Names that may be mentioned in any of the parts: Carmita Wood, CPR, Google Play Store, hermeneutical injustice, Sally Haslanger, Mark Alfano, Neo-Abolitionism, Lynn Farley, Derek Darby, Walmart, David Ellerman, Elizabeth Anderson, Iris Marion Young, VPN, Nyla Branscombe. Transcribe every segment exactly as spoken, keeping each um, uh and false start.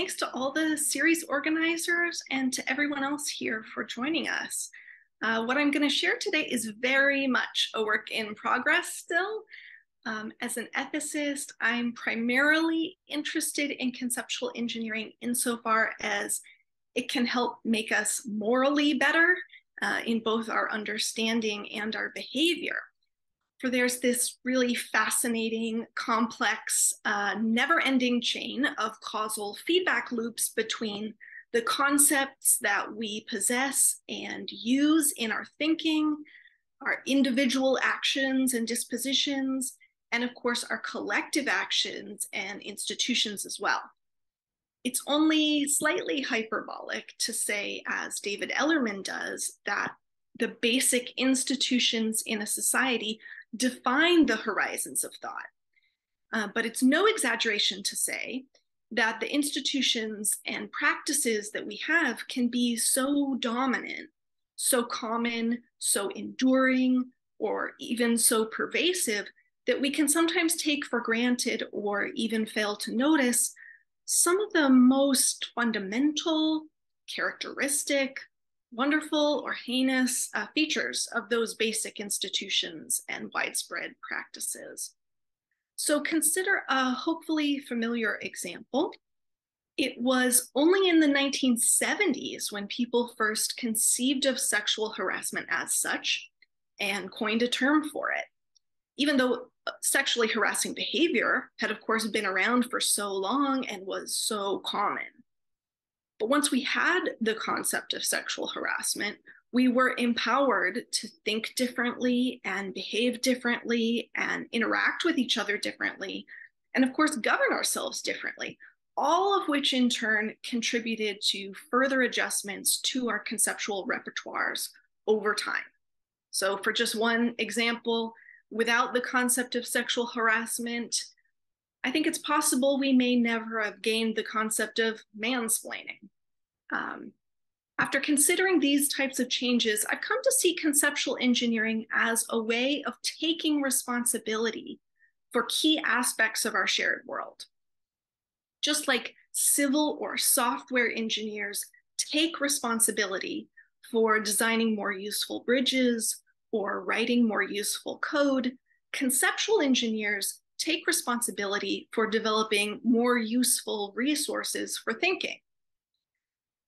thanks to all the series organizers and to everyone else here for joining us. Uh, what I'm going to share today is very much a work in progress still. Um, as an ethicist, I'm primarily interested in conceptual engineering insofar as it can help make us morally better uh, in both our understanding and our behavior. For there's this really fascinating, complex, uh, never-ending chain of causal feedback loops between the concepts that we possess and use in our thinking, our individual actions and dispositions, and of course, our collective actions and institutions as well. It's only slightly hyperbolic to say, as David Ellerman does, that the basic institutions in a society define the horizons of thought. Uh, but it's no exaggeration to say that the institutions and practices that we have can be so dominant, so common, so enduring, or even so pervasive that we can sometimes take for granted or even fail to notice some of the most fundamental, characteristic, wonderful, or heinous uh, features of those basic institutions and widespread practices. So consider a hopefully familiar example. It was only in the nineteen seventies when people first conceived of sexual harassment as such and coined a term for it. Even though sexually harassing behavior had, of course, been around for so long and was so common. But once we had the concept of sexual harassment, we were empowered to think differently and behave differently and interact with each other differently, and of course, govern ourselves differently, all of which in turn contributed to further adjustments to our conceptual repertoires over time. So for just one example, without the concept of sexual harassment, I think it's possible we may never have gained the concept of mansplaining. Um, after considering these types of changes, I've come to see conceptual engineering as a way of taking responsibility for key aspects of our shared world. Just like civil or software engineers take responsibility for designing more useful bridges or writing more useful code, conceptual engineers take responsibility for developing more useful resources for thinking.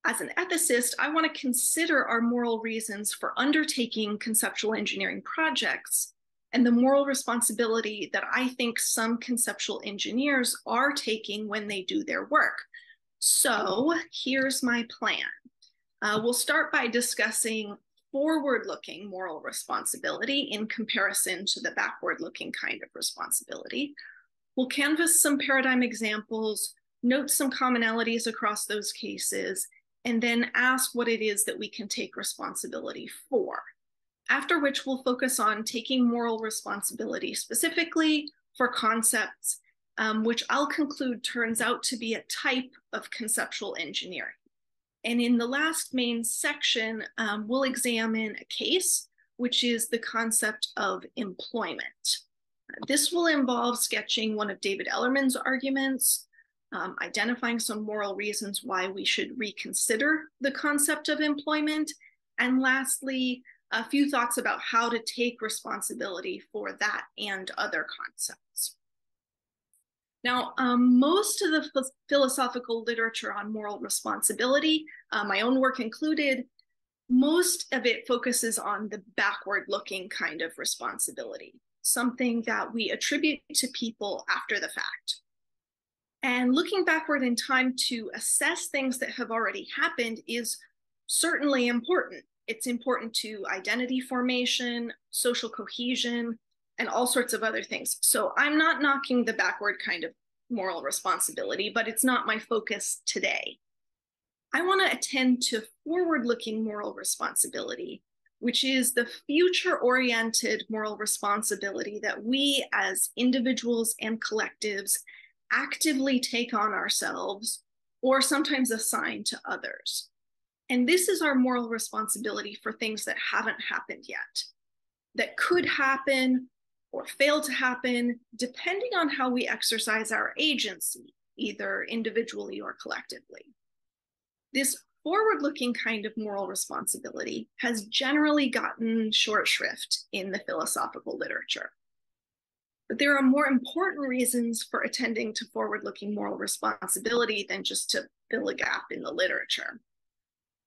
As an ethicist, I want to consider our moral reasons for undertaking conceptual engineering projects and the moral responsibility that I think some conceptual engineers are taking when they do their work. So here's my plan. Uh, we'll start by discussing forward-looking moral responsibility in comparison to the backward-looking kind of responsibility. We'll canvass some paradigm examples, note some commonalities across those cases, and then ask what it is that we can take responsibility for. After which we'll focus on taking moral responsibility specifically for concepts, um, which I'll conclude turns out to be a type of conceptual engineering. And in the last main section, um, we'll examine a case, which is the concept of employment. This will involve sketching one of David Ellerman's arguments, um, identifying some moral reasons why we should reconsider the concept of employment, and lastly, a few thoughts about how to take responsibility for that and other concepts. Now, um, most of the philosophical literature on moral responsibility, uh, my own work included, most of it focuses on the backward-looking kind of responsibility, something that we attribute to people after the fact. And looking backward in time to assess things that have already happened is certainly important. It's important to identity formation, social cohesion, and all sorts of other things. So I'm not knocking the backward kind of moral responsibility, but it's not my focus today. I want to attend to forward-looking moral responsibility, which is the future-oriented moral responsibility that we as individuals and collectives actively take on ourselves or sometimes assign to others. And this is our moral responsibility for things that haven't happened yet, that could happen or fail to happen, depending on how we exercise our agency, either individually or collectively. This forward-looking kind of moral responsibility has generally gotten short shrift in the philosophical literature. But there are more important reasons for attending to forward-looking moral responsibility than just to fill a gap in the literature.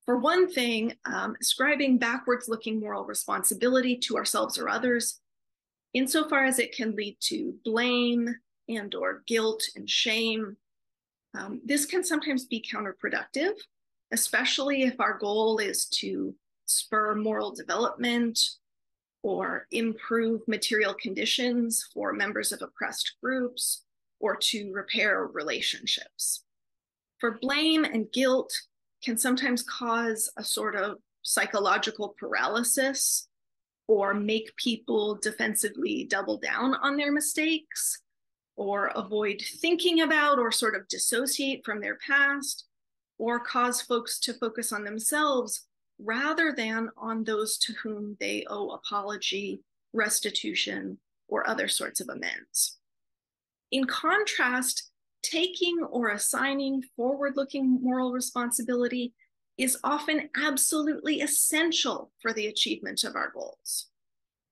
For one thing, um, ascribing backwards-looking moral responsibility to ourselves or others, insofar as it can lead to blame and or guilt and shame, um, this can sometimes be counterproductive, especially if our goal is to spur moral development or improve material conditions for members of oppressed groups or to repair relationships. For blame and guilt, can sometimes cause a sort of psychological paralysis or make people defensively double down on their mistakes or avoid thinking about or sort of dissociate from their past or cause folks to focus on themselves rather than on those to whom they owe apology, restitution, or other sorts of amends. In contrast, taking or assigning forward-looking moral responsibility is often absolutely essential for the achievement of our goals.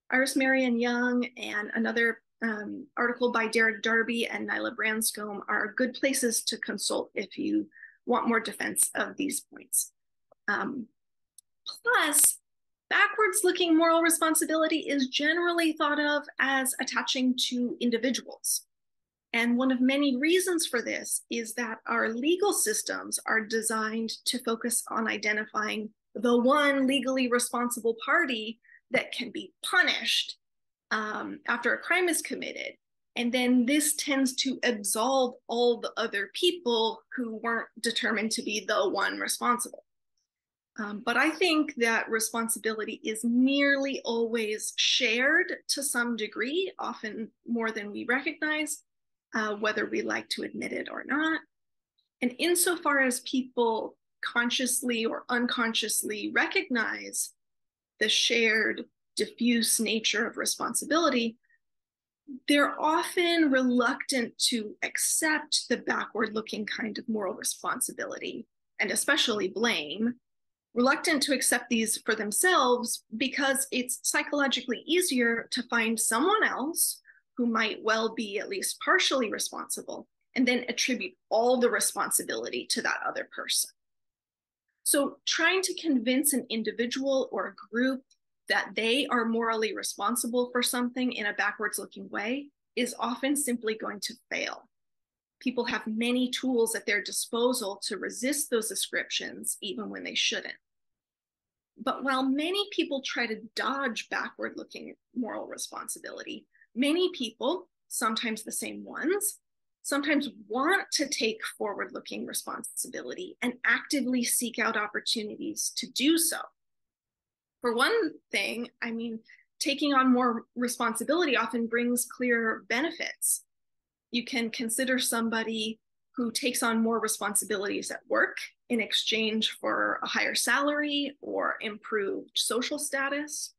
Iris Marion Young and another um, article by Derek Darby and Nyla Branscombe are good places to consult if you want more defense of these points. Um, plus, backwards-looking moral responsibility is generally thought of as attaching to individuals. And one of many reasons for this is that our legal systems are designed to focus on identifying the one legally responsible party that can be punished um, after a crime is committed. And then this tends to absolve all the other people who weren't determined to be the one responsible. Um, but I think that responsibility is nearly always shared to some degree, often more than we recognize. Uh, whether we like to admit it or not. And insofar as people consciously or unconsciously recognize the shared, diffuse nature of responsibility, they're often reluctant to accept the backward-looking kind of moral responsibility, and especially blame, reluctant to accept these for themselves because it's psychologically easier to find someone else who might well be at least partially responsible, and then attribute all the responsibility to that other person. So trying to convince an individual or a group that they are morally responsible for something in a backwards-looking way is often simply going to fail. People have many tools at their disposal to resist those ascriptions, even when they shouldn't. But while many people try to dodge backward-looking moral responsibility, many people, sometimes the same ones, sometimes want to take forward-looking responsibility and actively seek out opportunities to do so. For one thing, I mean, taking on more responsibility often brings clear benefits. You can consider somebody who takes on more responsibilities at work in exchange for a higher salary or improved social status.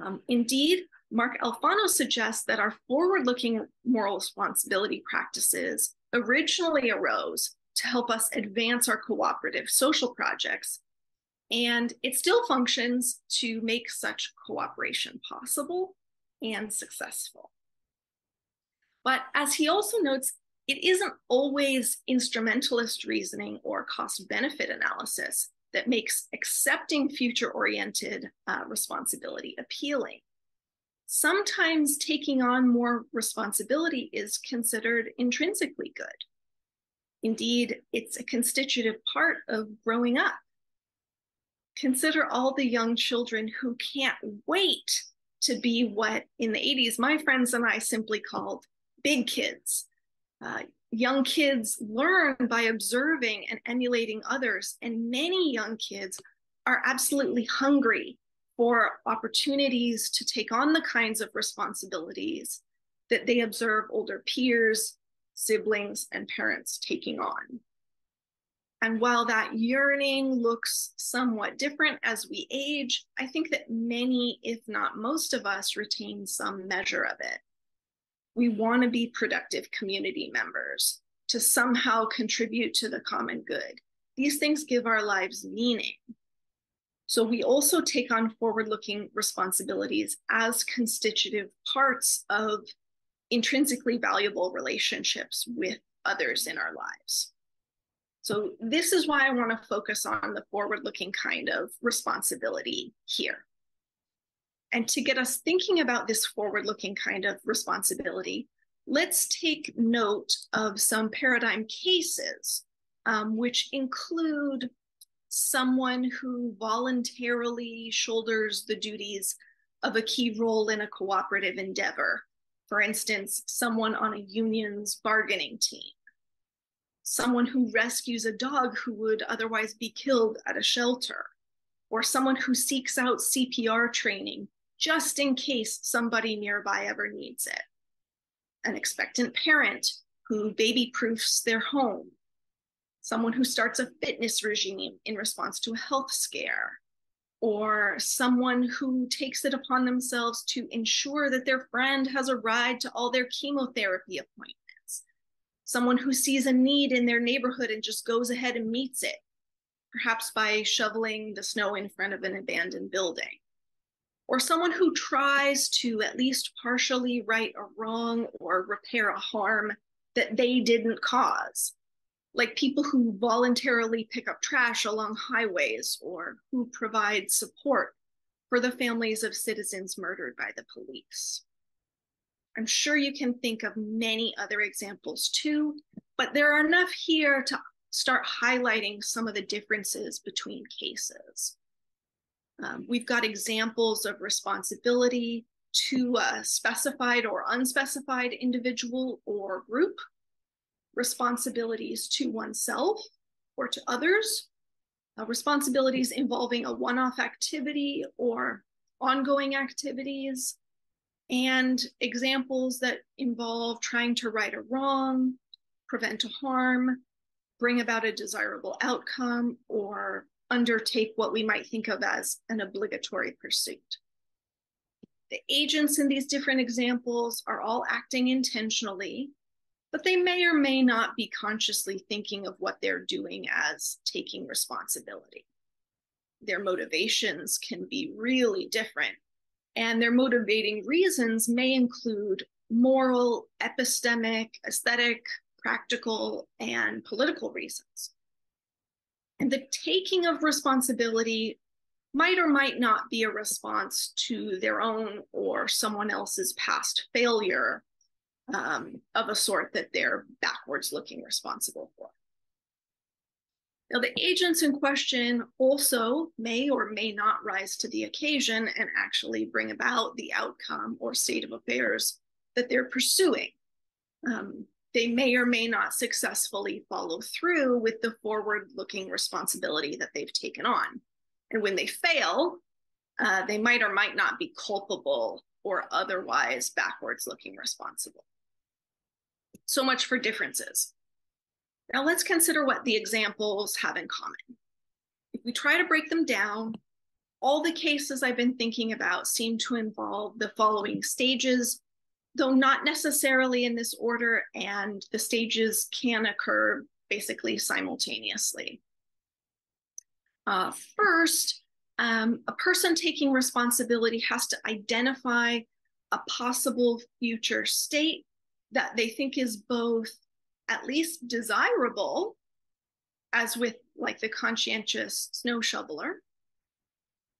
Um, indeed, Mark Alfano suggests that our forward-looking moral responsibility practices originally arose to help us advance our cooperative social projects, and it still functions to make such cooperation possible and successful. But as he also notes, it isn't always instrumentalist reasoning or cost-benefit analysis that makes accepting future-oriented uh, responsibility appealing. Sometimes taking on more responsibility is considered intrinsically good. Indeed, it's a constitutive part of growing up. Consider all the young children who can't wait to be what, in the eighties, my friends and I simply called big kids. Uh, young kids learn by observing and emulating others, and many young kids are absolutely hungry for opportunities to take on the kinds of responsibilities that they observe older peers, siblings, and parents taking on. And while that yearning looks somewhat different as we age, I think that many, if not most of us, retain some measure of it. We want to be productive community members, to somehow contribute to the common good. These things give our lives meaning. So we also take on forward-looking responsibilities as constitutive parts of intrinsically valuable relationships with others in our lives. So this is why I want to focus on the forward-looking kind of responsibility here. And to get us thinking about this forward-looking kind of responsibility, let's take note of some paradigm cases, um, which include someone who voluntarily shoulders the duties of a key role in a cooperative endeavor. For instance, someone on a union's bargaining team, someone who rescues a dog who would otherwise be killed at a shelter, or someone who seeks out C P R training just in case somebody nearby ever needs it, an expectant parent who baby-proofs their home, someone who starts a fitness regime in response to a health scare, or someone who takes it upon themselves to ensure that their friend has a ride to all their chemotherapy appointments, someone who sees a need in their neighborhood and just goes ahead and meets it, perhaps by shoveling the snow in front of an abandoned building, or someone who tries to at least partially right a wrong or repair a harm that they didn't cause, like people who voluntarily pick up trash along highways or who provide support for the families of citizens murdered by the police. I'm sure you can think of many other examples too, but there are enough here to start highlighting some of the differences between cases. Um, we've got examples of responsibility to a specified or unspecified individual or group, responsibilities to oneself or to others, uh, responsibilities involving a one-off activity or ongoing activities, and examples that involve trying to right a wrong, prevent a harm, bring about a desirable outcome, or undertake what we might think of as an obligatory pursuit. The agents in these different examples are all acting intentionally, but they may or may not be consciously thinking of what they're doing as taking responsibility. Their motivations can be really different, and their motivating reasons may include moral, epistemic, aesthetic, practical, and political reasons. And the taking of responsibility might or might not be a response to their own or someone else's past failure, Um, of a sort that they're backwards looking responsible for. Now, the agents in question also may or may not rise to the occasion and actually bring about the outcome or state of affairs that they're pursuing. Um, they may or may not successfully follow through with the forward-looking responsibility that they've taken on. And when they fail, uh, they might or might not be culpable or otherwise backwards looking responsible. So much for differences. Now let's consider what the examples have in common. If we try to break them down, all the cases I've been thinking about seem to involve the following stages, though not necessarily in this order, and the stages can occur basically simultaneously. Uh, first, um, a person taking responsibility has to identify a possible future state that they think is both at least desirable, as with like the conscientious snow shoveler,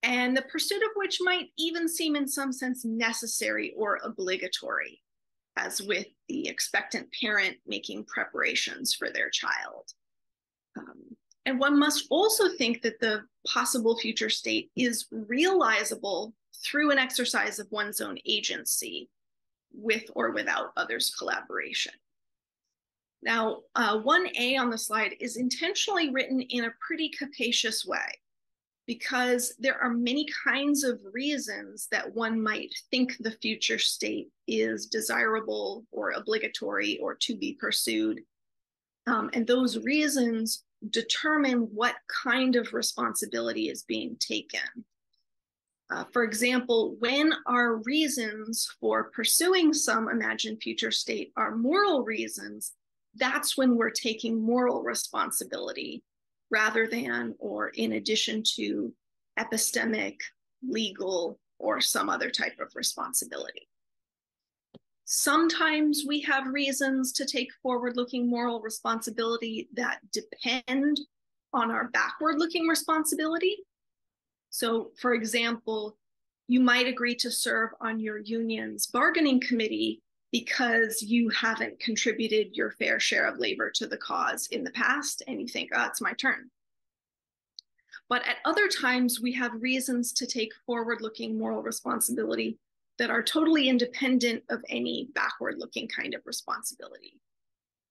and the pursuit of which might even seem in some sense necessary or obligatory, as with the expectant parent making preparations for their child. Um, and one must also think that the possible future state is realizable through an exercise of one's own agency, with or without others' collaboration. Now, uh, one A on the slide is intentionally written in a pretty capacious way, because there are many kinds of reasons that one might think the future state is desirable or obligatory or to be pursued. Um, and those reasons determine what kind of responsibility is being taken. Uh, for example, when our reasons for pursuing some imagined future state are moral reasons, that's when we're taking moral responsibility rather than or in addition to epistemic, legal, or some other type of responsibility. Sometimes we have reasons to take forward-looking moral responsibility that depend on our backward-looking responsibility. So, for example, you might agree to serve on your union's bargaining committee because you haven't contributed your fair share of labor to the cause in the past, and you think, oh, it's my turn. But at other times, we have reasons to take forward-looking moral responsibility that are totally independent of any backward-looking kind of responsibility.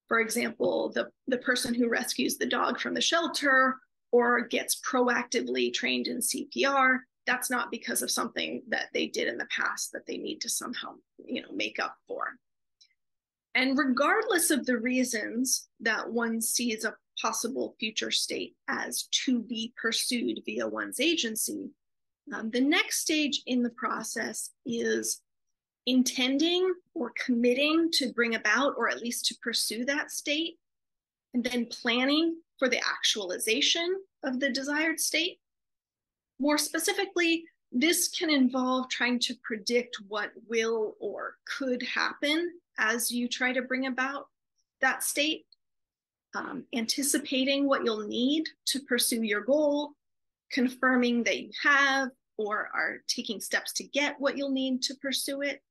For example, the, the person who rescues the dog from the shelter or gets proactively trained in C P R, that's not because of something that they did in the past that they need to somehow, you know, make up for. And regardless of the reasons that one sees a possible future state as to be pursued via one's agency, Um, the next stage in the process is intending or committing to bring about, or at least to pursue that state, and then planning for the actualization of the desired state. More specifically, this can involve trying to predict what will or could happen as you try to bring about that state, um, anticipating what you'll need to pursue your goal, confirming that you have or are taking steps to get what you'll need to pursue it.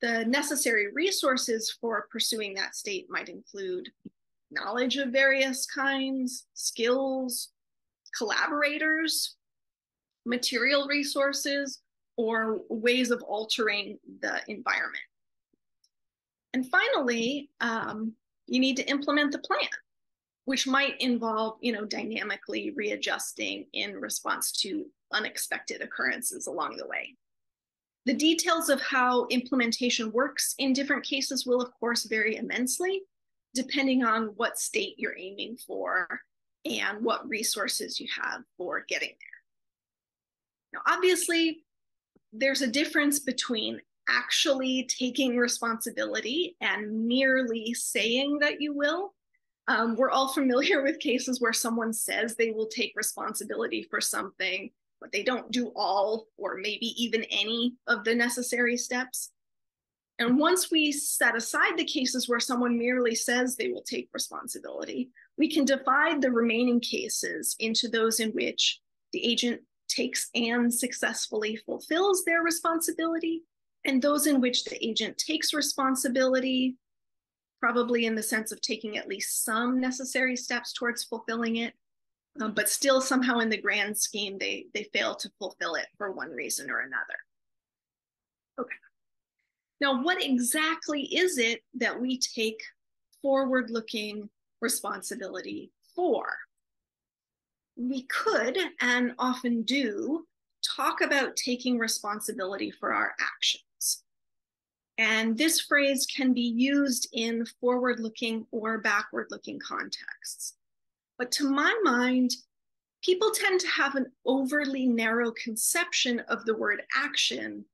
The necessary resources for pursuing that state might include knowledge of various kinds, skills, collaborators, material resources, or ways of altering the environment. And finally, um, you need to implement the plan, which might involve, you know, dynamically readjusting in response to unexpected occurrences along the way. The details of how implementation works in different cases will, of course, vary immensely, depending on what state you're aiming for and what resources you have for getting there. Now, obviously, there's a difference between actually taking responsibility and merely saying that you will. Um, we're all familiar with cases where someone says they will take responsibility for something, but they don't do all or maybe even any of the necessary steps. And once we set aside the cases where someone merely says they will take responsibility, we can divide the remaining cases into those in which the agent takes and successfully fulfills their responsibility, and those in which the agent takes responsibility, probably in the sense of taking at least some necessary steps towards fulfilling it, um, but still somehow in the grand scheme, they, they fail to fulfill it for one reason or another. Okay. Now, what exactly is it that we take forward-looking responsibility for? We could, and often do, talk about taking responsibility for our actions. And this phrase can be used in forward-looking or backward-looking contexts. But to my mind, people tend to have an overly narrow conception of the word action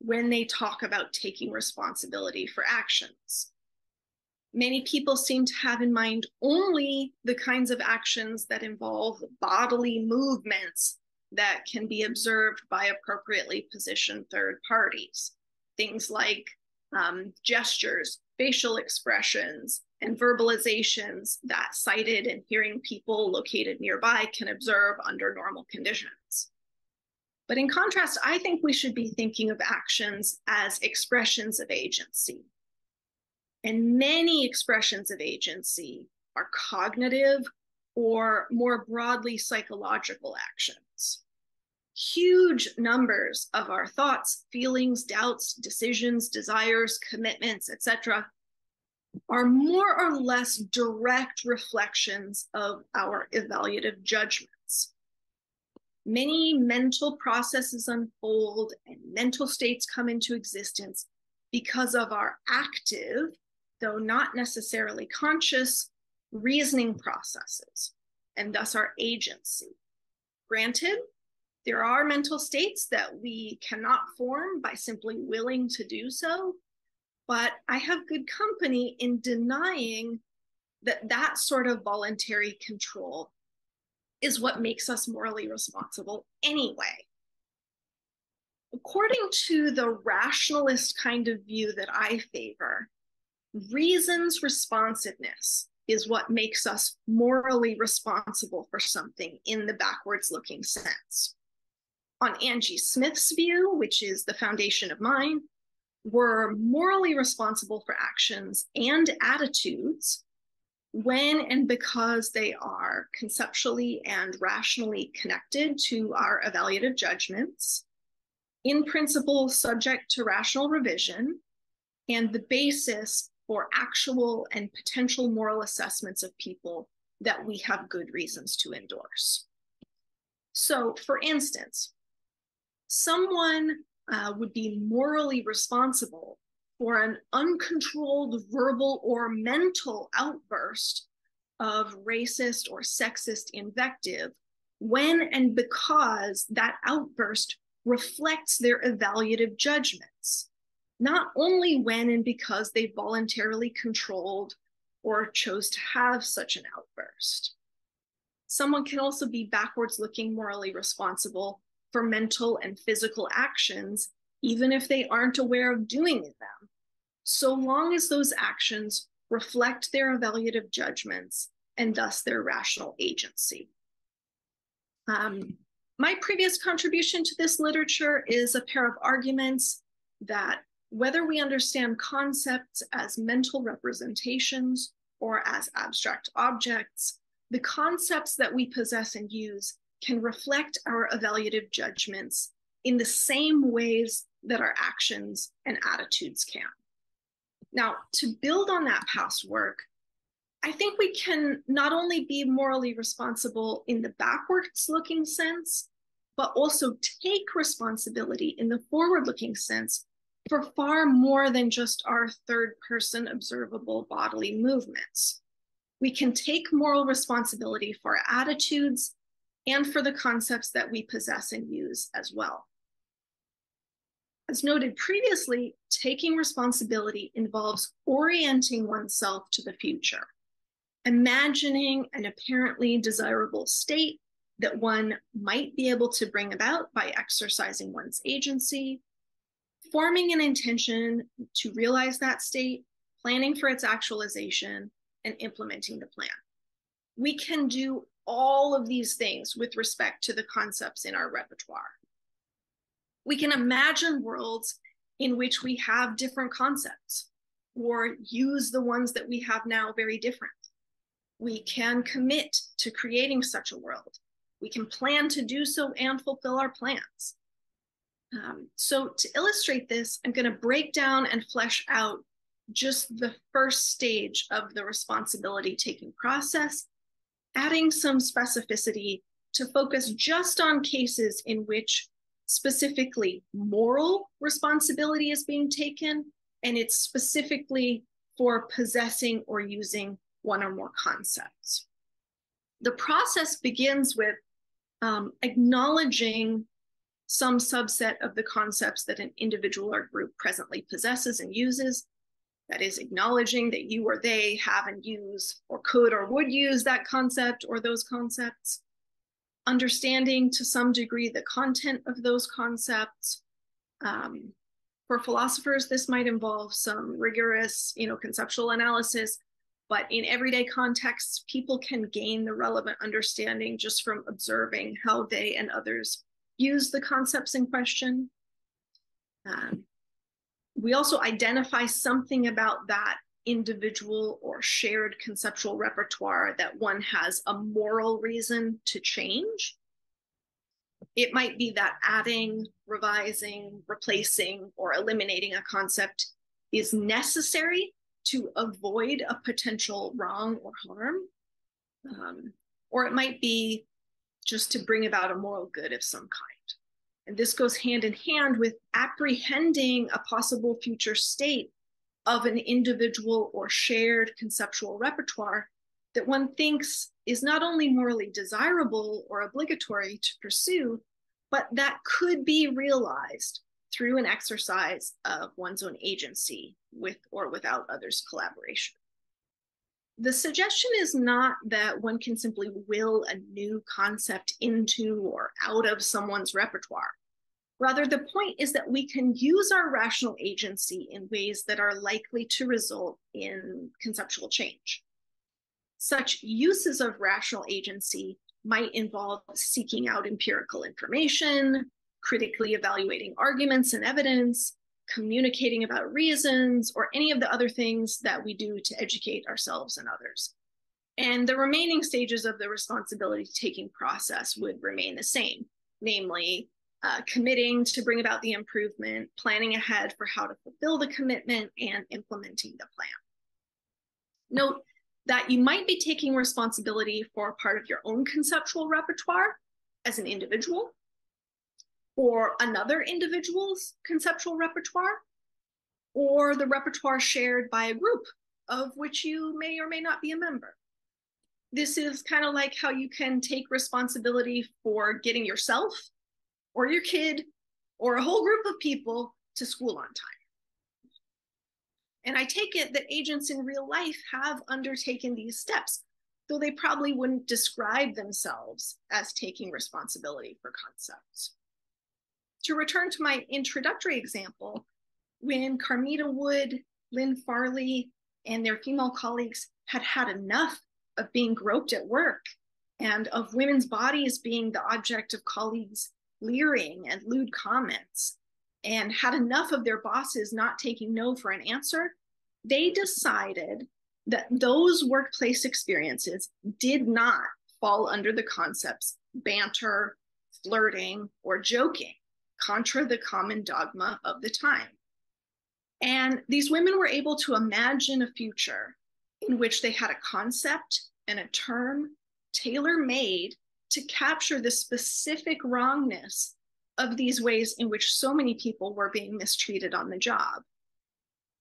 when they talk about taking responsibility for actions. Many people seem to have in mind only the kinds of actions that involve bodily movements that can be observed by appropriately positioned third parties. Things like Um, gestures, facial expressions, and verbalizations that sighted and hearing people located nearby can observe under normal conditions. But in contrast, I think we should be thinking of actions as expressions of agency. And many expressions of agency are cognitive or more broadly psychological actions. Huge numbers of our thoughts, feelings, doubts, decisions, desires, commitments, et cetera, are more or less direct reflections of our evaluative judgments. Many mental processes unfold and mental states come into existence because of our active, though not necessarily conscious, reasoning processes, and thus our agency. Granted, there are mental states that we cannot form by simply willing to do so, But I have good company in denying that that sort of voluntary control is what makes us morally responsible anyway. According to the rationalist kind of view that I favor, reason's responsiveness is what makes us morally responsible for something in the backwards-looking sense. On Angie Smith's view, which is the foundation of mine, we're morally responsible for actions and attitudes when and because they are conceptually and rationally connected to our evaluative judgments, in principle subject to rational revision, and the basis for actual and potential moral assessments of people that we have good reasons to endorse. So, for instance, someone uh, would be morally responsible for an uncontrolled verbal or mental outburst of racist or sexist invective when and because that outburst reflects their evaluative judgments, not only when and because they voluntarily controlled or chose to have such an outburst. Someone can also be backwards-looking morally responsible for mental and physical actions, even if they aren't aware of doing them, so long as those actions reflect their evaluative judgments and thus their rational agency. Um, my previous contribution to this literature is a pair of arguments that whether we understand concepts as mental representations or as abstract objects, the concepts that we possess and use can reflect our evaluative judgments in the same ways that our actions and attitudes can. Now, to build on that past work, I think we can not only be morally responsible in the backwards-looking sense, but also take responsibility in the forward-looking sense for far more than just our third-person observable bodily movements. We can take moral responsibility for our attitudes and for the concepts that we possess and use as well. As noted previously, taking responsibility involves orienting oneself to the future, imagining an apparently desirable state that one might be able to bring about by exercising one's agency, forming an intention to realize that state, planning for its actualization, and implementing the plan. We can do all of these things with respect to the concepts in our repertoire. We can imagine worlds in which we have different concepts or use the ones that we have now very different. We can commit to creating such a world. We can plan to do so and fulfill our plans. Um, so to illustrate this, I'm going to break down and flesh out just the first stage of the responsibility taking process, adding some specificity to focus just on cases in which specifically moral responsibility is being taken, and it's specifically for possessing or using one or more concepts. The process begins with um, acknowledging some subset of the concepts that an individual or group presently possesses and uses. That is, acknowledging that you or they have and use or could or would use that concept or those concepts, understanding to some degree the content of those concepts. Um, for philosophers, this might involve some rigorous, you know, conceptual analysis, but in everyday contexts, people can gain the relevant understanding just from observing how they and others use the concepts in question. Um, We also identify something about that individual or shared conceptual repertoire that one has a moral reason to change. It might be that adding, revising, replacing, or eliminating a concept is necessary to avoid a potential wrong or harm. Um, or it might be just to bring about a moral good of some kind. And this goes hand in hand with apprehending a possible future state of an individual or shared conceptual repertoire that one thinks is not only morally desirable or obligatory to pursue, but that could be realized through an exercise of one's own agency with or without others' collaboration. The suggestion is not that one can simply will a new concept into or out of someone's repertoire. Rather, the point is that we can use our rational agency in ways that are likely to result in conceptual change. Such uses of rational agency might involve seeking out empirical information, critically evaluating arguments and evidence, communicating about reasons, or any of the other things that we do to educate ourselves and others. And the remaining stages of the responsibility-taking process would remain the same, namely uh, committing to bring about the improvement, planning ahead for how to fulfill the commitment, and implementing the plan. Note that you might be taking responsibility for part of your own conceptual repertoire as an individual, or another individual's conceptual repertoire, or the repertoire shared by a group of which you may or may not be a member. This is kind of like how you can take responsibility for getting yourself or your kid or a whole group of people to school on time. And I take it that agents in real life have undertaken these steps, though they probably wouldn't describe themselves as taking responsibility for concepts. To return to my introductory example, when Carmita Wood, Lynn Farley, and their female colleagues had had enough of being groped at work and of women's bodies being the object of colleagues' leering and lewd comments, and had enough of their bosses not taking no for an answer, they decided that those workplace experiences did not fall under the concepts banter, flirting, or joking, contra the common dogma of the time. And these women were able to imagine a future in which they had a concept and a term tailor-made to capture the specific wrongness of these ways in which so many people were being mistreated on the job.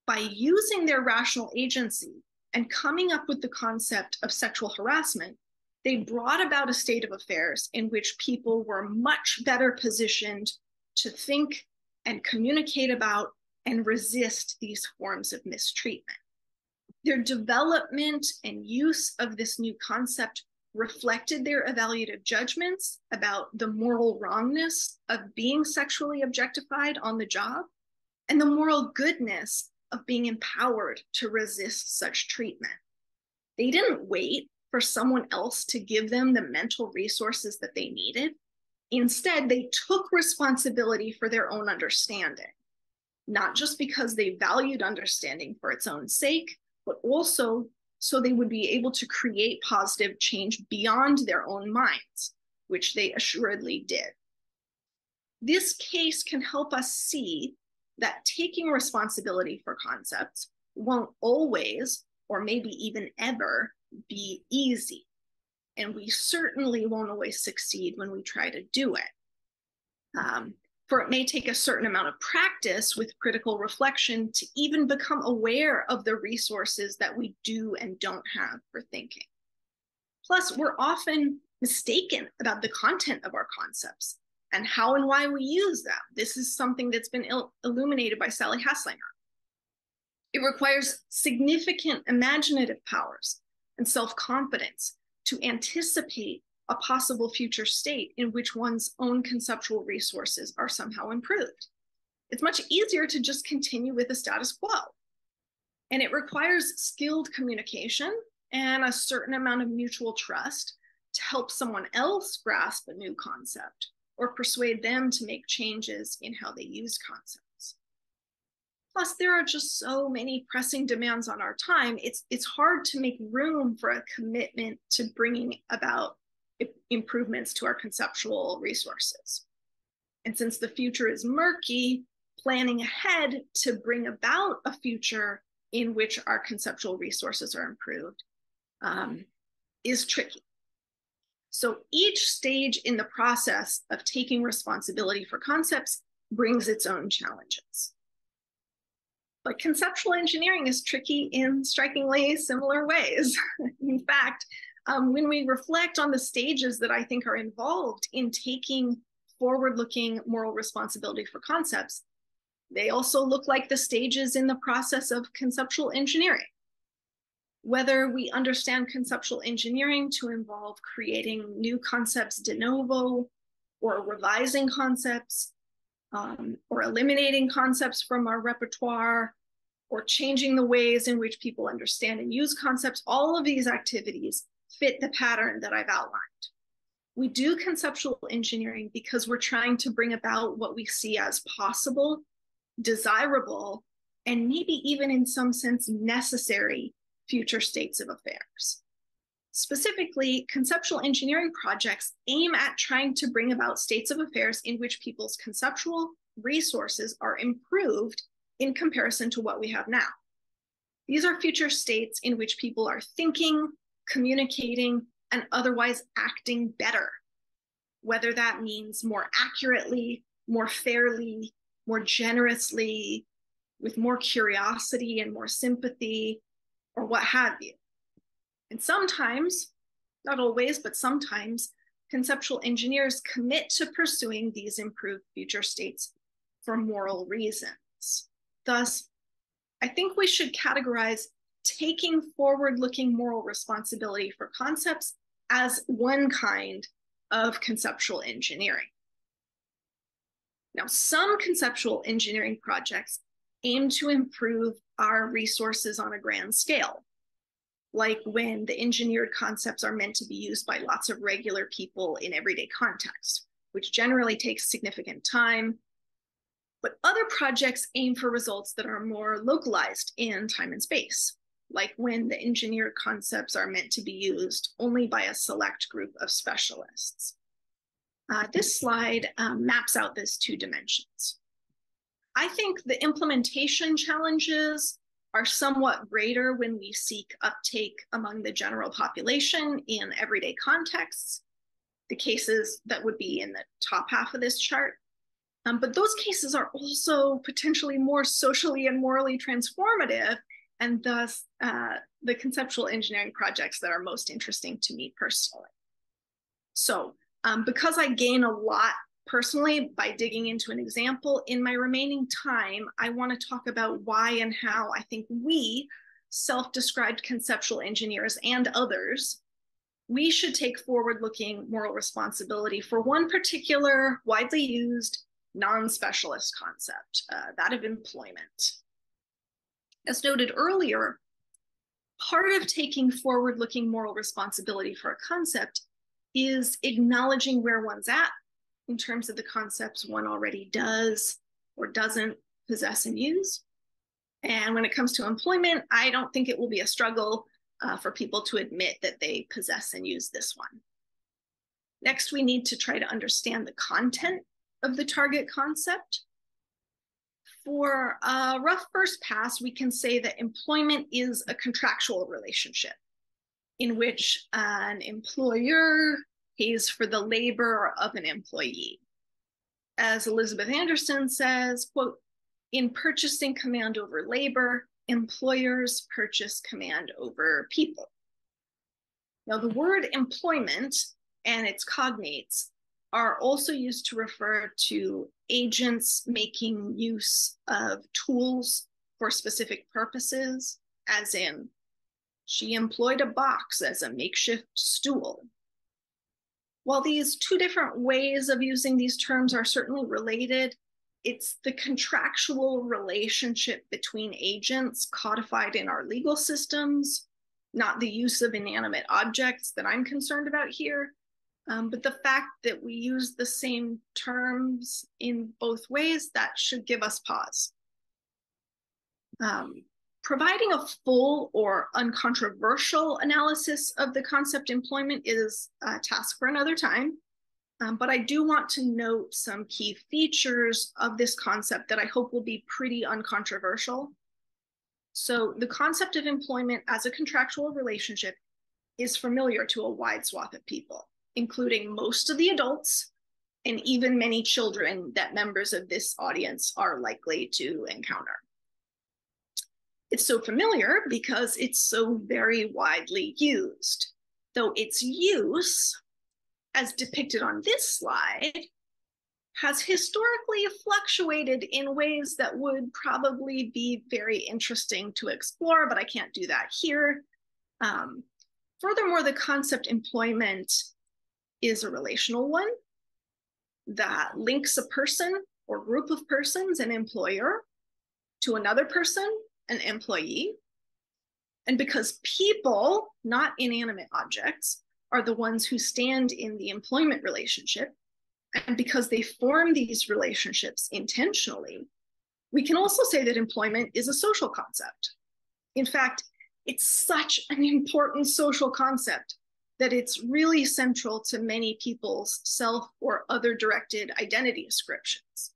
By using their rational agency and coming up with the concept of sexual harassment, they brought about a state of affairs in which people were much better positioned to think and communicate about and resist these forms of mistreatment. Their development and use of this new concept reflected their evaluative judgments about the moral wrongness of being sexually objectified on the job and the moral goodness of being empowered to resist such treatment. They didn't wait for someone else to give them the mental resources that they needed. Instead, they took responsibility for their own understanding, not just because they valued understanding for its own sake, but also so they would be able to create positive change beyond their own minds, which they assuredly did. This case can help us see that taking responsibility for concepts won't always, or maybe even ever, be easy. And we certainly won't always succeed when we try to do it. Um, for it may take a certain amount of practice with critical reflection to even become aware of the resources that we do and don't have for thinking. Plus, we're often mistaken about the content of our concepts and how and why we use them. This is something that's been il- illuminated by Sally Haslanger. It requires significant imaginative powers and self-confidence to anticipate a possible future state in which one's own conceptual resources are somehow improved. It's much easier to just continue with the status quo. And it requires skilled communication and a certain amount of mutual trust to help someone else grasp a new concept or persuade them to make changes in how they use concepts. Plus, there are just so many pressing demands on our time. It's, it's hard to make room for a commitment to bringing about improvements to our conceptual resources. And since the future is murky, planning ahead to bring about a future in which our conceptual resources are improved um, is tricky. So each stage in the process of taking responsibility for concepts brings its own challenges. But conceptual engineering is tricky in strikingly similar ways. In fact, um, when we reflect on the stages that I think are involved in taking forward-looking moral responsibility for concepts, They also look like the stages in the process of conceptual engineering. Whether we understand conceptual engineering to involve creating new concepts de novo, or revising concepts, um, or eliminating concepts from our repertoire, or changing the ways in which people understand and use concepts, all of these activities fit the pattern that I've outlined. We do conceptual engineering because we're trying to bring about what we see as possible, desirable, and maybe even in some sense necessary future states of affairs. Specifically, conceptual engineering projects aim at trying to bring about states of affairs in which people's conceptual resources are improved in comparison to what we have now. These are future states in which people are thinking, communicating, and otherwise acting better, whether that means more accurately, more fairly, more generously, with more curiosity and more sympathy, or what have you. And sometimes, not always, but sometimes, conceptual engineers commit to pursuing these improved future states for moral reasons. Thus, I think we should categorize taking forward-looking moral responsibility for concepts as one kind of conceptual engineering. Now, some conceptual engineering projects aim to improve our resources on a grand scale, like when the engineered concepts are meant to be used by lots of regular people in everyday context, which generally takes significant time. But other projects aim for results that are more localized in time and space, like when the engineered concepts are meant to be used only by a select group of specialists. Uh, this slide uh, maps out these two dimensions. I think the implementation challenges are somewhat greater when we seek uptake among the general population in everyday contexts, the cases that would be in the top half of this chart. Um, but those cases are also potentially more socially and morally transformative, and thus uh, the conceptual engineering projects that are most interesting to me personally. So um, because I gain a lot personally by digging into an example, in my remaining time, I want to talk about why and how I think we, self-described conceptual engineers and others, we should take forward-looking moral responsibility for one particular widely used non-specialist concept, uh, that of employment. As noted earlier, part of taking forward-looking moral responsibility for a concept is acknowledging where one's at in terms of the concepts one already does or doesn't possess and use. And when it comes to employment, I don't think it will be a struggle uh, for people to admit that they possess and use this one. Next, we need to try to understand the content of the target concept. For a rough first pass, we can say that employment is a contractual relationship in which an employer pays for the labor of an employee. As Elizabeth Anderson says, quote, "In purchasing command over labor, employers purchase command over people." Now, the word employment and its cognates are also used to refer to agents making use of tools for specific purposes, as in, she employed a box as a makeshift stool. While these two different ways of using these terms are certainly related, it's the contractual relationship between agents codified in our legal systems, not the use of inanimate objects, that I'm concerned about here. Um, but the fact that we use the same terms in both ways, that should give us pause. Um, providing a full or uncontroversial analysis of the concept employment is a task for another time, um, but I do want to note some key features of this concept that I hope will be pretty uncontroversial. So the concept of employment as a contractual relationship is familiar to a wide swath of people, including most of the adults and even many children that members of this audience are likely to encounter. It's so familiar because it's so very widely used, though its use, as depicted on this slide, has historically fluctuated in ways that would probably be very interesting to explore, but I can't do that here. Um, furthermore, the concept employment is a relational one that links a person or group of persons, an employer, to another person, an employee. And because people, not inanimate objects, are the ones who stand in the employment relationship, and because they form these relationships intentionally, we can also say that employment is a social concept. In fact, it's such an important social concept that it's really central to many people's self or other-directed identity ascriptions.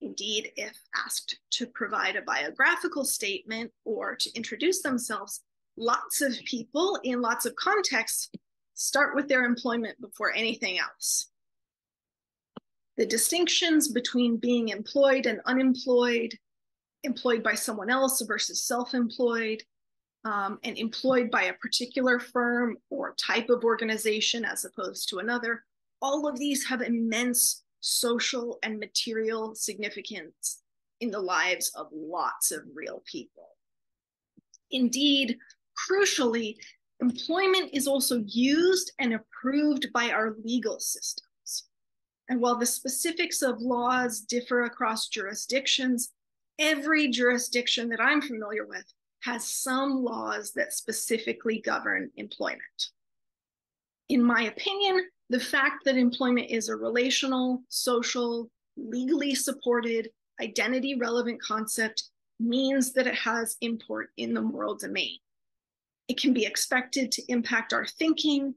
Indeed, if asked to provide a biographical statement or to introduce themselves, lots of people in lots of contexts start with their employment before anything else. The distinctions between being employed and unemployed, employed by someone else versus self-employed, um, and employed by a particular firm or type of organization as opposed to another, all of these have immense social and material significance in the lives of lots of real people. Indeed, crucially, employment is also used and approved by our legal system. And while the specifics of laws differ across jurisdictions, every jurisdiction that I'm familiar with has some laws that specifically govern employment. In my opinion, the fact that employment is a relational, social, legally supported, identity-relevant concept means that it has import in the moral domain. It can be expected to impact our thinking,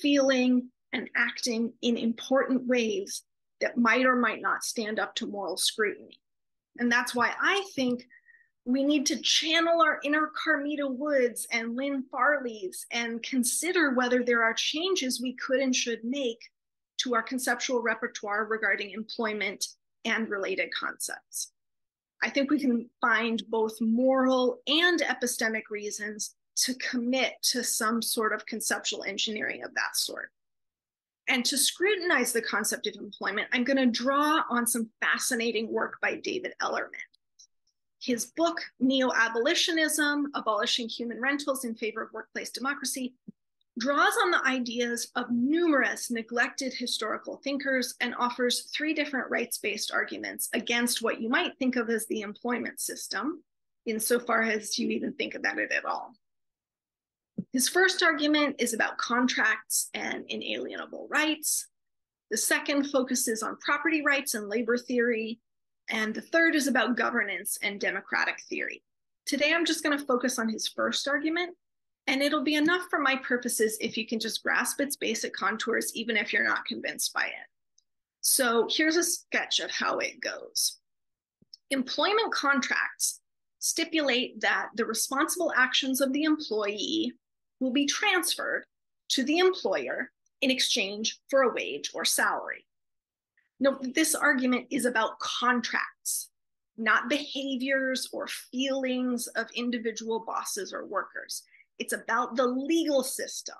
feeling, and acting in important ways that might or might not stand up to moral scrutiny. And that's why I think we need to channel our inner Carmita Woods and Lynn Farleys and consider whether there are changes we could and should make to our conceptual repertoire regarding employment and related concepts. I think we can find both moral and epistemic reasons to commit to some sort of conceptual engineering of that sort. And to scrutinize the concept of employment, I'm going to draw on some fascinating work by David Ellerman. His book, Neo-Abolitionism, Abolishing Human Rentals in Favor of Workplace Democracy, draws on the ideas of numerous neglected historical thinkers and offers three different rights-based arguments against what you might think of as the employment system, insofar as you even think about it at all. His first argument is about contracts and inalienable rights. The second focuses on property rights and labor theory. And the third is about governance and democratic theory. Today, I'm just going to focus on his first argument, and it'll be enough for my purposes if you can just grasp its basic contours, even if you're not convinced by it. So here's a sketch of how it goes. Employment contracts stipulate that the responsible actions of the employee will be transferred to the employer in exchange for a wage or salary. Note that this argument is about contracts, not behaviors or feelings of individual bosses or workers. It's about the legal system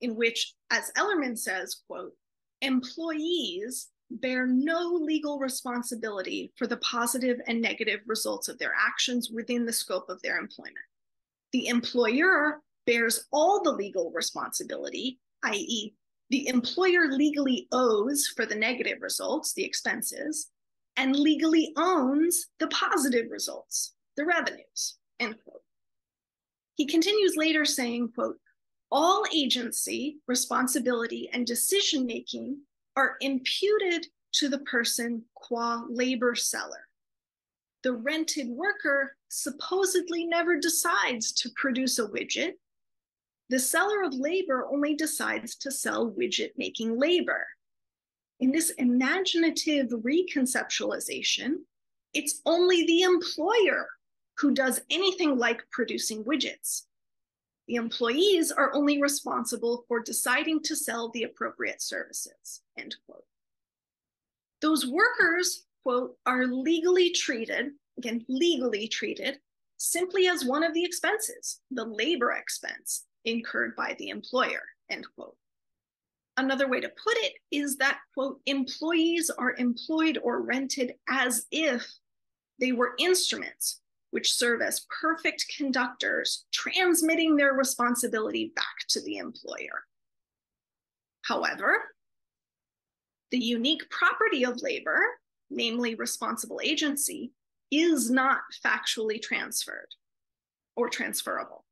in which, as Ellerman says, quote, employees bear no legal responsibility for the positive and negative results of their actions within the scope of their employment. The employer bears all the legal responsibility, that is, the employer legally owes for the negative results, the expenses, and legally owns the positive results, the revenues, end quote. He continues later saying, quote, all agency, responsibility, and decision-making are imputed to the person qua labor seller. The rented worker supposedly never decides to produce a widget. The seller of labor only decides to sell widget-making labor. In this imaginative reconceptualization, it's only the employer who does anything like producing widgets. The employees are only responsible for deciding to sell the appropriate services, end quote. Those workers, quote, are legally treated, again, legally treated, simply as one of the expenses, the labor expense incurred by the employer, end quote. Another way to put it is that, quote, employees are employed or rented as if they were instruments which serve as perfect conductors, transmitting their responsibility back to the employer. However, the unique property of labor, namely responsible agency, is not factually transferred or transferable.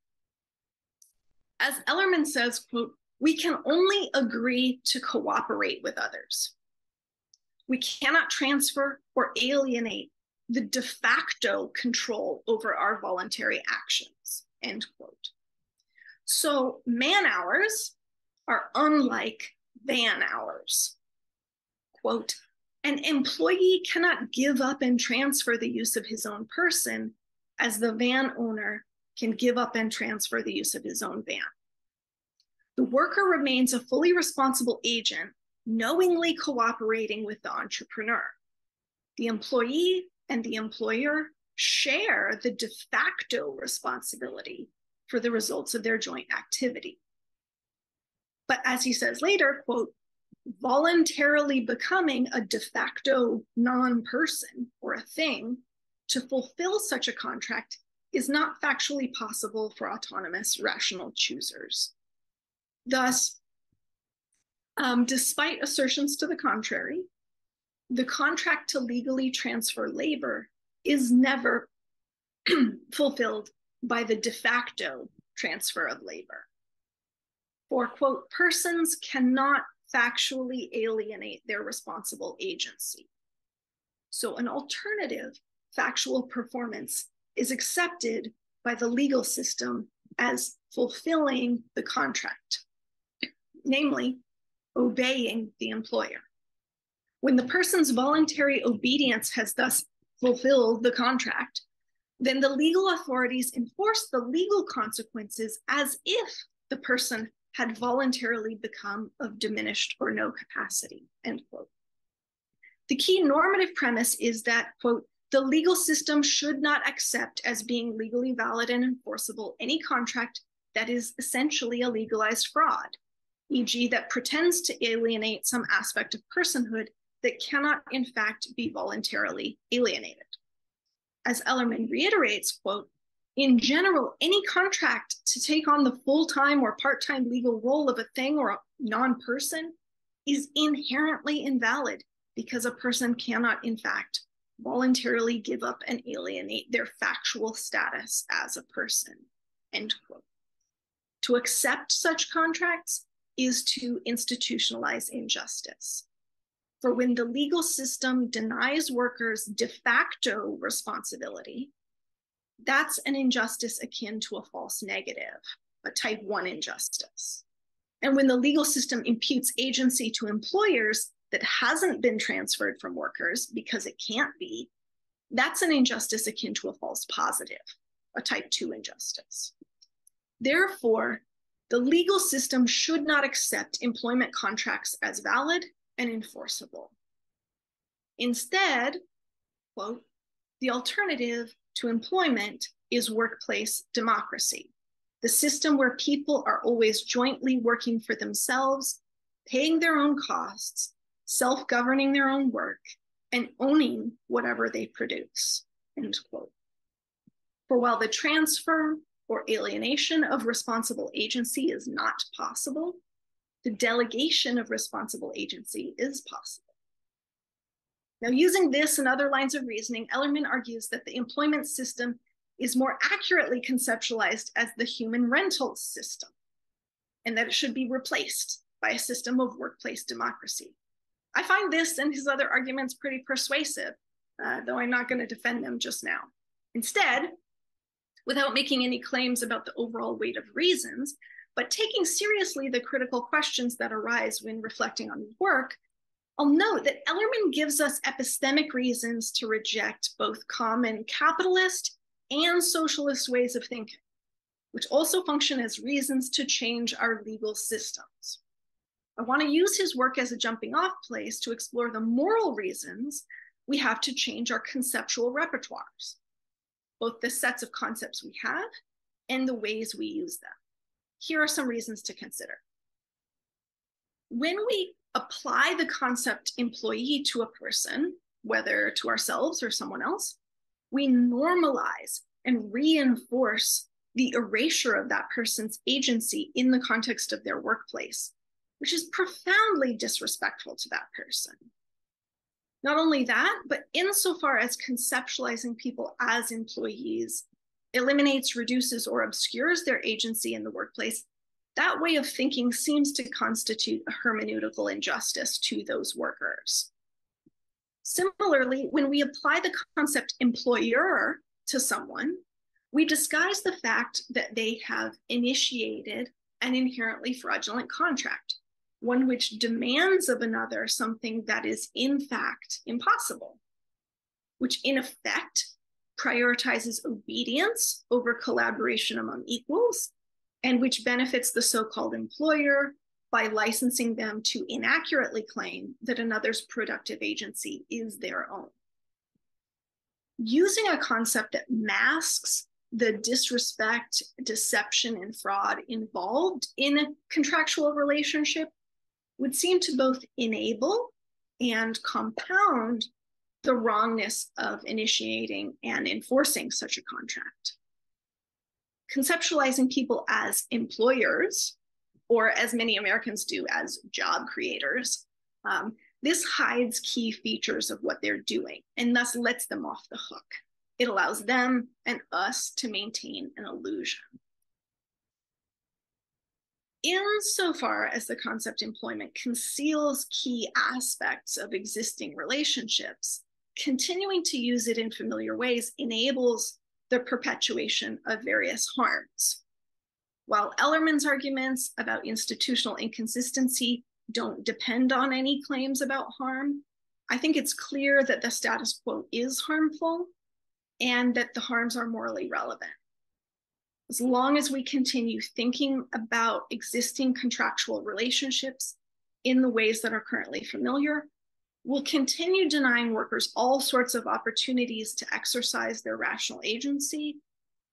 As Ellerman says, quote, we can only agree to cooperate with others. We cannot transfer or alienate the de facto control over our voluntary actions, end quote. So man hours are unlike van hours. Quote, an employee cannot give up and transfer the use of his own person as the van owner can give up and transfer the use of his own van. The worker remains a fully responsible agent, knowingly cooperating with the entrepreneur. The employee and the employer share the de facto responsibility for the results of their joint activity. But as he says later, quote, voluntarily becoming a de facto non-person or a thing to fulfill such a contract is not factually possible for autonomous rational choosers. Thus, um, despite assertions to the contrary, the contract to legally transfer labor is never fulfilled by the de facto transfer of labor. For, quote, persons cannot factually alienate their responsible agency. So an alternative factual performance is accepted by the legal system as fulfilling the contract, namely obeying the employer. When the person's voluntary obedience has thus fulfilled the contract, then the legal authorities enforce the legal consequences as if the person had voluntarily become of diminished or no capacity, end quote. The key normative premise is that, quote, the legal system should not accept as being legally valid and enforceable any contract that is essentially a legalized fraud, for example that pretends to alienate some aspect of personhood that cannot in fact be voluntarily alienated. As Ellerman reiterates, quote, in general, any contract to take on the full-time or part-time legal role of a thing or a non-person is inherently invalid because a person cannot in fact voluntarily give up and alienate their factual status as a person, end quote. To accept such contracts is to institutionalize injustice. For when the legal system denies workers de facto responsibility, that's an injustice akin to a false negative, a type one injustice. And when the legal system imputes agency to employers that hasn't been transferred from workers because it can't be, that's an injustice akin to a false positive, a type two injustice. Therefore, the legal system should not accept employment contracts as valid and enforceable. Instead, quote, the alternative to employment is workplace democracy, the system where people are always jointly working for themselves, paying their own costs, self-governing their own work, and owning whatever they produce, end quote. For while the transfer or alienation of responsible agency is not possible, the delegation of responsible agency is possible. Now, using this and other lines of reasoning, Ellerman argues that the employment system is more accurately conceptualized as the human rental system, and that it should be replaced by a system of workplace democracy. I find this and his other arguments pretty persuasive, uh, though I'm not going to defend them just now. Instead, without making any claims about the overall weight of reasons, but taking seriously the critical questions that arise when reflecting on his work, I'll note that Ellerman gives us epistemic reasons to reject both common capitalist and socialist ways of thinking, which also function as reasons to change our legal systems. I want to use his work as a jumping off place to explore the moral reasons we have to change our conceptual repertoires, both the sets of concepts we have and the ways we use them. Here are some reasons to consider. when we apply the concept employee to a person, whether to ourselves or someone else, we normalize and reinforce the erasure of that person's agency in the context of their workplace, which is profoundly disrespectful to that person. Not only that, but insofar as conceptualizing people as employees eliminates, reduces, or obscures their agency in the workplace, that way of thinking seems to constitute a hermeneutical injustice to those workers. Similarly, when we apply the concept employer to someone, we disguise the fact that they have initiated an inherently fraudulent contract, one which demands of another something that is in fact impossible, which in effect prioritizes obedience over collaboration among equals, and which benefits the so-called employer by licensing them to inaccurately claim that another's productive agency is their own. Using a concept that masks the disrespect, deception, and fraud involved in a contractual relationship would seem to both enable and compound the wrongness of initiating and enforcing such a contract. Conceptualizing people as employers, or as many Americans do, as job creators, um, this hides key features of what they're doing and thus lets them off the hook. It allows them and us to maintain an illusion. Insofar as the concept employment conceals key aspects of existing relationships, continuing to use it in familiar ways enables the perpetuation of various harms. While Ellerman's arguments about institutional inconsistency don't depend on any claims about harm, I think it's clear that the status quo is harmful and that the harms are morally relevant. As long as we continue thinking about existing contractual relationships in the ways that are currently familiar, we'll continue denying workers all sorts of opportunities to exercise their rational agency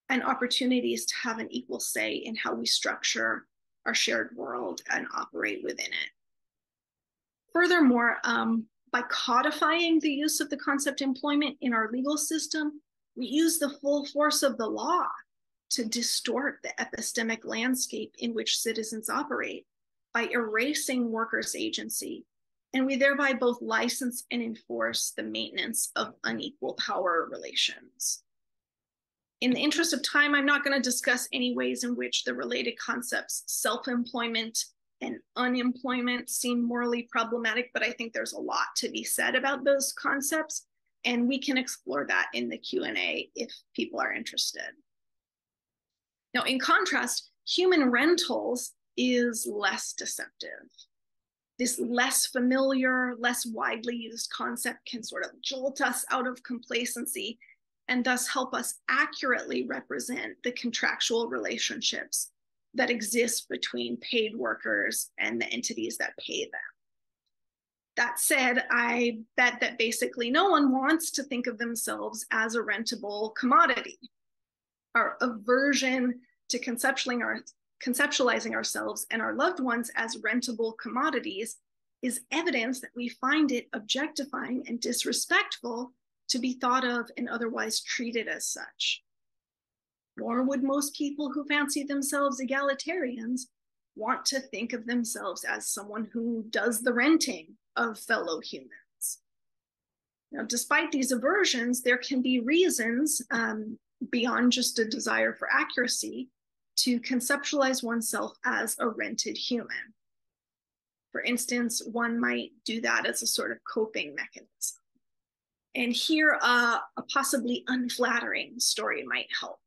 and opportunities to have an equal say in how we structure our shared world and operate within it. Furthermore, um, by codifying the use of the concept employment in our legal system, we use the full force of the law to distort the epistemic landscape in which citizens operate by erasing workers' agency. And we thereby both license and enforce the maintenance of unequal power relations. In the interest of time, I'm not going to discuss any ways in which the related concepts self-employment and unemployment seem morally problematic, but I think there's a lot to be said about those concepts, and we can explore that in the Q and A if people are interested. Now, in contrast, human rentals is less deceptive. This less familiar, less widely used concept can sort of jolt us out of complacency and thus help us accurately represent the contractual relationships that exist between paid workers and the entities that pay them. That said, I bet that basically no one wants to think of themselves as a rentable commodity. Our aversion to conceptualizing ourselves and our loved ones as rentable commodities is evidence that we find it objectifying and disrespectful to be thought of and otherwise treated as such. Nor would most people who fancy themselves egalitarians want to think of themselves as someone who does the renting of fellow humans. Now, despite these aversions, there can be reasons um, beyond just a desire for accuracy to conceptualize oneself as a rented human. For instance, one might do that as a sort of coping mechanism. And here, uh, a possibly unflattering story might help.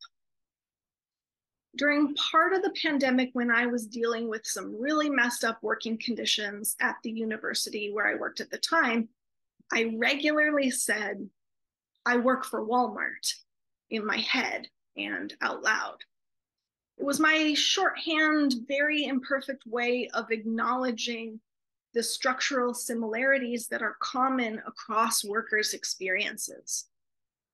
During part of the pandemic, when I was dealing with some really messed up working conditions at the university where I worked at the time, I regularly said, "I work for Walmart," in my head and out loud. It was my shorthand, very imperfect way of acknowledging the structural similarities that are common across workers' experiences.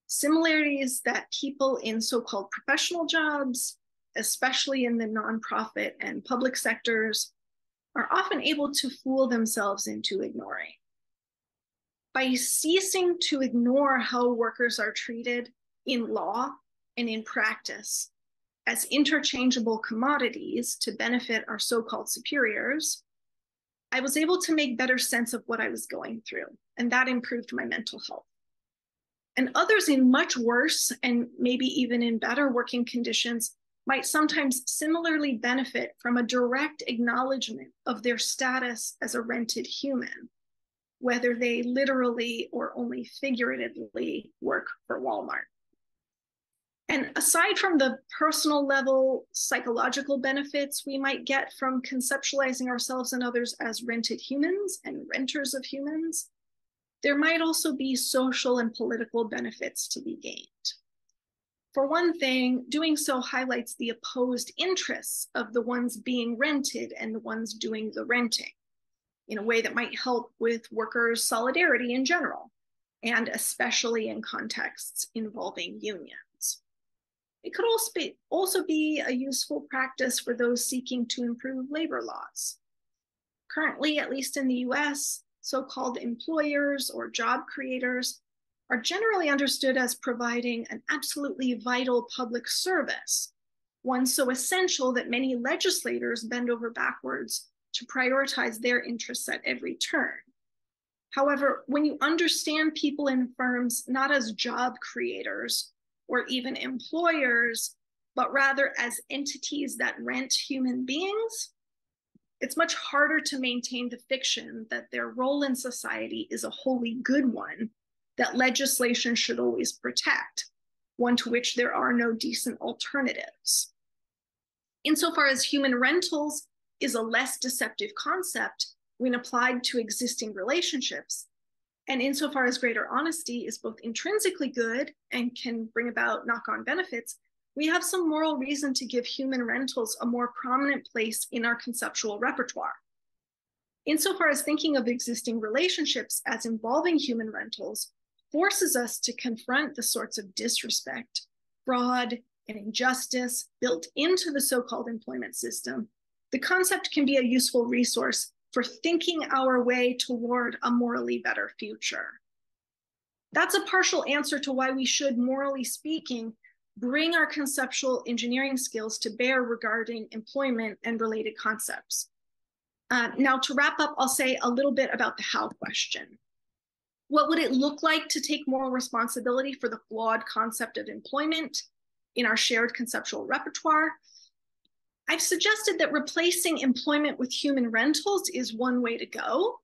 Similarities that people in so-called professional jobs, especially in the nonprofit and public sectors, are often able to fool themselves into ignoring. By ceasing to ignore how workers are treated in law and in practice as interchangeable commodities to benefit our so-called superiors, I was able to make better sense of what I was going through, and that improved my mental health. And others in much worse and maybe even in better working conditions might sometimes similarly benefit from a direct acknowledgement of their status as a rented human, whether they literally or only figuratively work for Walmart. And aside from the personal level psychological benefits we might get from conceptualizing ourselves and others as rented humans and renters of humans, there might also be social and political benefits to be gained. For one thing, doing so highlights the opposed interests of the ones being rented and the ones doing the renting in a way that might help with workers' solidarity in general, and especially in contexts involving unions. It could also be a useful practice for those seeking to improve labor laws. Currently, at least in the U S, so-called employers or job creators are generally understood as providing an absolutely vital public service, one so essential that many legislators bend over backwards to prioritize their interests at every turn. However, when you understand people in firms not as job creators or even employers, but rather as entities that rent human beings, it's much harder to maintain the fiction that their role in society is a wholly good one that legislation should always protect, one to which there are no decent alternatives. Insofar as human rentals is a less deceptive concept when applied to existing relationships, and insofar as greater honesty is both intrinsically good and can bring about knock-on benefits, we have some moral reason to give human rentals a more prominent place in our conceptual repertoire. Insofar as thinking of existing relationships as involving human rentals forces us to confront the sorts of disrespect, fraud, and injustice built into the so-called employment system, the concept can be a useful resource for thinking our way toward a morally better future. That's a partial answer to why we should, morally speaking, bring our conceptual engineering skills to bear regarding employment and related concepts. Uh, now, to wrap up, I'll say a little bit about the how question. What would it look like to take moral responsibility for the flawed concept of employment in our shared conceptual repertoire? I've suggested that replacing employment with human rentals is one way to go,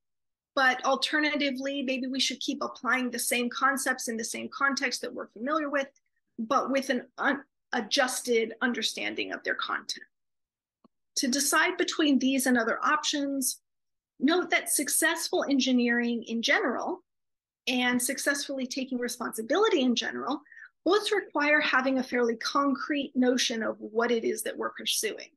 but alternatively, maybe we should keep applying the same concepts in the same context that we're familiar with, but with an un- adjusted understanding of their content. To decide between these and other options, note that successful engineering in general and successfully taking responsibility in general both require having a fairly concrete notion of what it is that we're pursuing.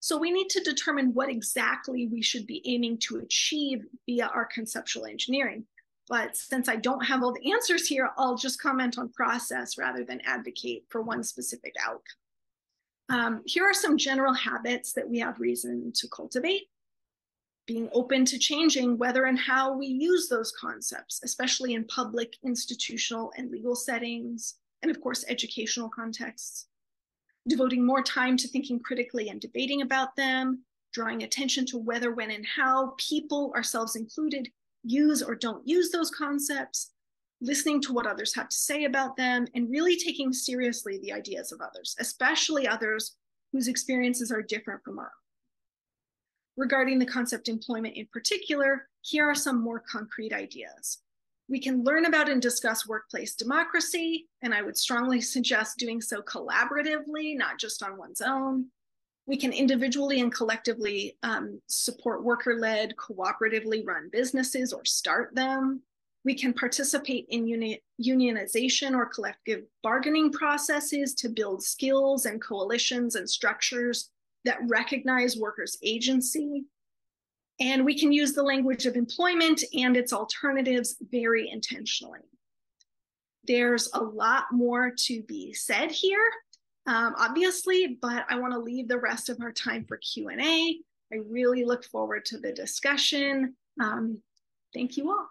So we need to determine what exactly we should be aiming to achieve via our conceptual engineering. But since I don't have all the answers here, I'll just comment on process rather than advocate for one specific outcome. Um, here are some general habits that we have reason to cultivate. Being open to changing whether and how we use those concepts, especially in public, institutional, and legal settings, and of course, educational contexts. Devoting more time to thinking critically and debating about them, drawing attention to whether, when, and how people, ourselves included, use or don't use those concepts, listening to what others have to say about them, and really taking seriously the ideas of others, especially others whose experiences are different from our own. Regarding the concept employment in particular, here are some more concrete ideas. We can learn about and discuss workplace democracy, and I would strongly suggest doing so collaboratively, not just on one's own. We can individually and collectively um, support worker-led, cooperatively run businesses or start them. We can participate in uni- unionization or collective bargaining processes to build skills and coalitions and structures that recognize workers' agency. And we can use the language of employment and its alternatives very intentionally. There's a lot more to be said here, um, obviously, but I want to leave the rest of our time for Q and A. I really look forward to the discussion. Um, thank you all.